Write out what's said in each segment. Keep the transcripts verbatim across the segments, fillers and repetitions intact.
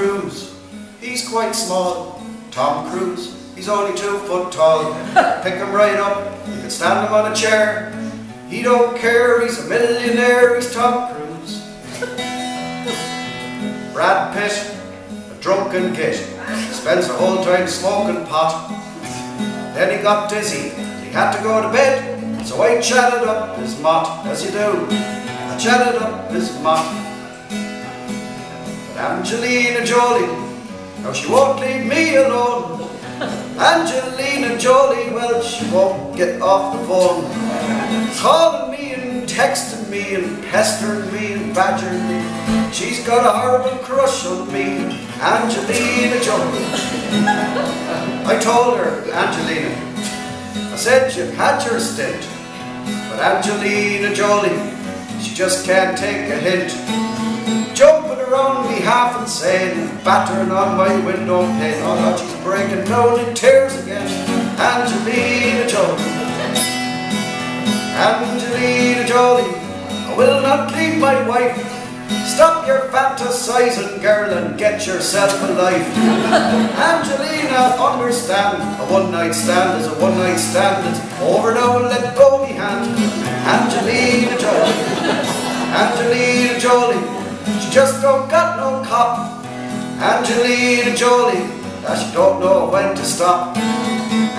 Cruise. He's quite small. Tom Cruise. He's only two foot tall. Pick him right up. You can stand him on a chair. He don't care. He's a millionaire. He's Tom Cruise. Brad Pitt, a drunken git, spends the whole time smoking pot. Then he got dizzy. He had to go to bed. So I chatted up his mot, as you do. I chatted up his mot. But Angelina Jolie, now she won't leave me alone. Angelina Jolie, well, she won't get off the phone. Calling me and texting me and pestering me and badgering me. She's got a horrible crush on me, Angelina Jolie. I told her, Angelina, I said you've had your stint, but Angelina Jolie, she just can't take a hint. Jumping around me half insane, battering on my window pane. Oh God, she's breaking down in tears again, Angelina Jolie. Angelina Jolie, I will not leave my wife. Stop your fantasizing, girl, and get yourself a life. Angelina, understand, a one-night stand is a one-night stand. It's over now, and let go me hand. Angelina Jolie, Angelina Jolie, she just don't got no cop. Angelina Jolie, that she don't know when to stop.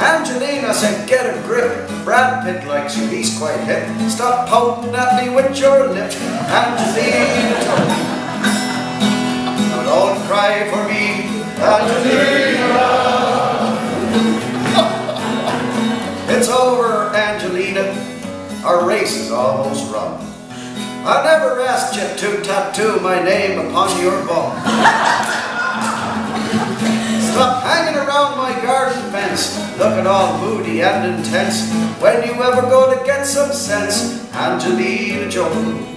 Angelina said, get a grip. Brad Pitt likes you, he's quite hip. Stop pouting at me with your lip, Angelina Jolie. Now don't cry for me, Angelina. It's over, Angelina. Our race is almost run. I never asked you to tattoo my name upon your bone. Stop hanging around my garden fence, looking all moody and intense. When you ever go to get some sense, Angelina Jolie.